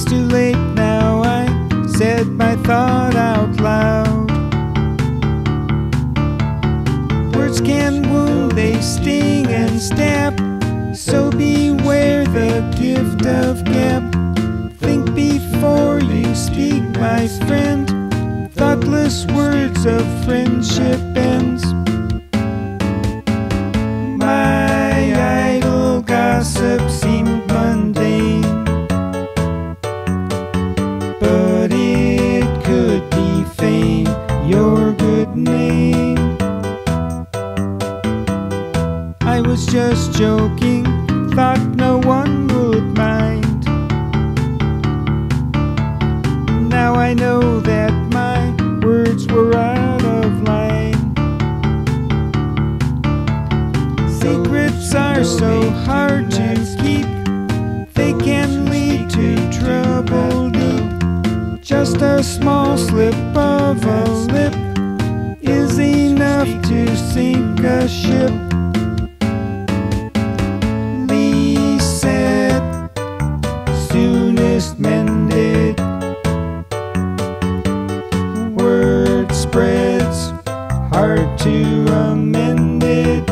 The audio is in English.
It's too late now, I said my thought out loud. Words can wound, they sting and stab, so beware the gift of gab. Think before you speak, my friend, thoughtless words of friendship ends. My idle gossip seemed mundane, but it could defame your good name. I was just joking, thought no one would mind. Now I know that my words were out of line. Secrets are so hard to keep, they can lead to trouble deep. Just a small slip of a lip is enough to sink a ship. Lee said, soonest mended. Word spreads, hard to amend it.